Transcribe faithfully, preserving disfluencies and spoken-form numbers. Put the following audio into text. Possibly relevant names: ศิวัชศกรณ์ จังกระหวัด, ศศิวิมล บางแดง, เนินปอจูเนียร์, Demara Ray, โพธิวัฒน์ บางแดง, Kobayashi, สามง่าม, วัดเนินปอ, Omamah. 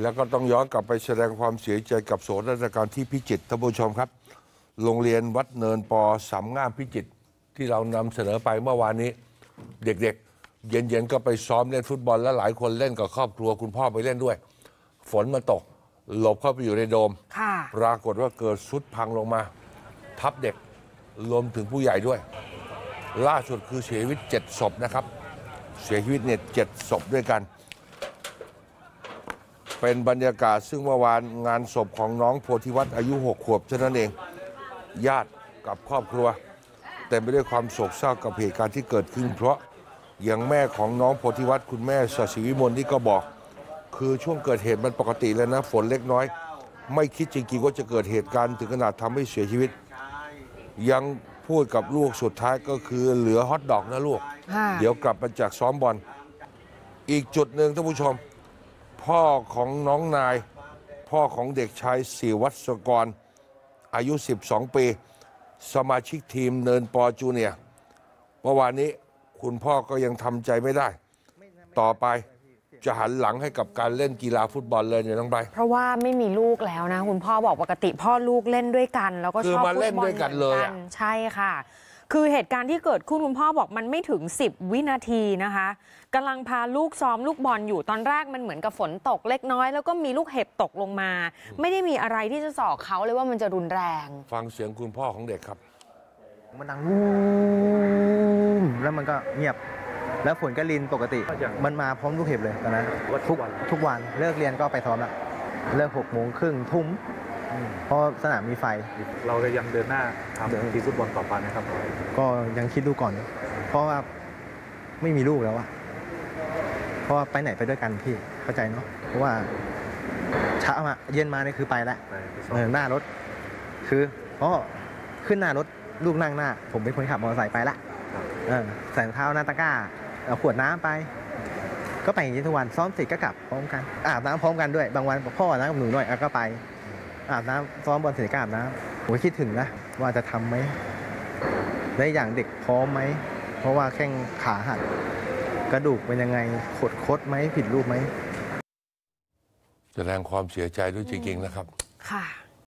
แล้วก็ต้องย้อนกลับไปแสดงความเสียใจกับโศกนาฏกรรมที่พิจิตรท่านผู้ชมครับโรงเรียนวัดเนินปอสามงามพิจิตรที่เรานำเสนอไปเมื่อวานนี้เด็กๆเย็นๆก็ไปซ้อมเล่นฟุตบอลและหลายคนเล่นกับครอบครัวคุณพ่อไปเล่นด้วยฝนมันตกหลบเข้าไปอยู่ในโดมปรากฏว่าเกิดทรุดพังลงมาทับเด็กรวมถึงผู้ใหญ่ด้วยล่าสุดคือเสียชีวิตเจ็ดศพนะครับเสียชีวิตเนี่ยเจ็ดศพด้วยกันเป็นบรรยากาศซึ่งเมื่อวานงานศพของน้องโพธิวัฒน์อายุหกขวบเท่านั้นเองญาติกับครอบครัวเต็มไปด้วยความโศกเศร้ากับเหตุการณ์ที่เกิดขึ้นเพราะอย่างแม่ของน้องโพธิวัฒน์คุณแม่ศศิวิมลที่ก็บอกคือช่วงเกิดเหตุมันปกติแล้วนะฝนเล็กน้อยไม่คิดจริงๆว่าจะเกิดเหตุการณ์ถึงขนาดทำให้เสียชีวิตยังพูดกับลูกสุดท้ายก็คือเหลือฮอตดอกนะลูกเดี๋ยวกลับมาจากซ้อมบอลอีกจุดหนึ่งท่านผู้ชมพ่อของน้องนายพ่อของเด็กชายศิวัศกรอายุสิบสองปีสมาชิกทีมเนินปอจูเนียร์เมื่อวานนี้คุณพ่อก็ยังทำใจไม่ได้ต่อไปจะหันหลังให้กับการเล่นกีฬาฟุตบอลเลยเนี่ยน้องใบเพราะว่าไม่มีลูกแล้วนะคุณพ่อบอกปกติพ่อลูกเล่นด้วยกันแล้วก็ชอบเล่นด้วยกันเลยใช่ค่ะคือเหตุการณ์ที่เกิดขึ้นคุณพ่อบอกมันไม่ถึงสิบวินาทีนะคะกำลังพาลูกซ้อมลูกบอลอยู่ตอนแรกมันเหมือนกับฝนตกเล็กน้อยแล้วก็มีลูกเห็บตกลงมาไม่ได้มีอะไรที่จะส่อเขาเลยว่ามันจะรุนแรงฟังเสียงคุณพ่อของเด็กครับมันดังวูมแล้วมันก็เงียบแล้วฝนก็ลินปกติมันมาพร้อมลูกเห็บเลยตอนนั้นทุกวันทุกวันเลิกเรียนก็ไปซ้อมละเลิกหกโมงครึ่งทุ่มเพราะสนามมีไฟเราจะยังเดินหน้าทำทีมฟุตบอลต่อไปนะครับก็ยังคิดดูก่อนเพราะว่าไม่มีลูกแล้วอะเพราะไปไหนไปด้วยกันพี่เข้าใจเนาะเพราะว่าเช้ามาเย็นมานี่คือไปแล้วหน้ารถคืออ๋อขึ้นหน้ารถลูกนั่งหน้าผมเป็นคนขับมอเตอร์ไซค์ไปละใส่รองเท้าหน้าตะกร้าเอาขวดน้ำไปก็ไปอย่างนี้ทุกวันซ้อมเสร็จก็กลับพร้อมกันอาบน้ำพร้อมกันด้วยบางวันพ่อนะกับหนูหน่อยก็ไปอาบน้ำซ้อมบอลเสร็จก็อาบน้ำผมคิดถึงนะว่าจะทำไหมได้อย่างเด็กพร้อมไหมเพราะว่าแข้งขาหักกระดูกเป็นยังไงขดคดไหมผิดรูปไหมแสดงความเสียใจด้วยจริงๆนะครับค่ะ